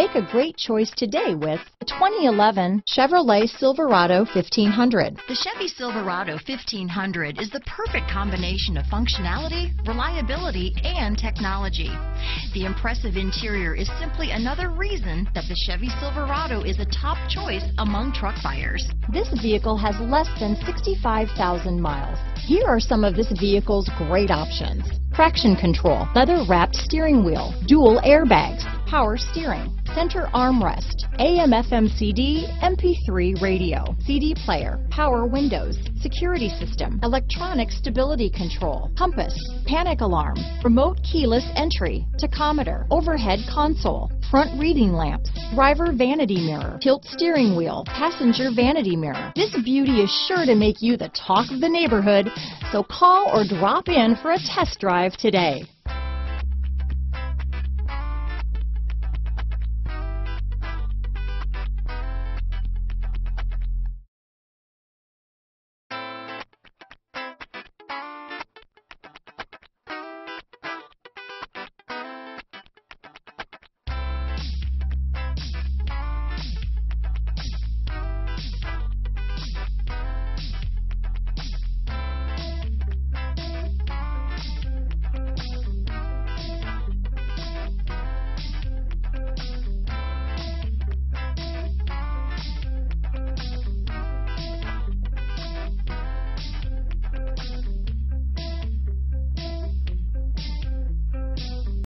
Make a great choice today with the 2011 Chevrolet Silverado 1500. The Chevy Silverado 1500 is the perfect combination of functionality, reliability, and technology. The impressive interior is simply another reason that the Chevy Silverado is a top choice among truck buyers. This vehicle has less than 65,000 miles. Here are some of this vehicle's great options: traction control, leather-wrapped steering wheel, dual airbags, power steering, center armrest, AM/FM CD, MP3 radio, CD player, power windows, security system, electronic stability control, compass, panic alarm, remote keyless entry, tachometer, overhead console, front reading lamps, driver vanity mirror, tilt steering wheel, passenger vanity mirror. This beauty is sure to make you the talk of the neighborhood, so call or drop in for a test drive today.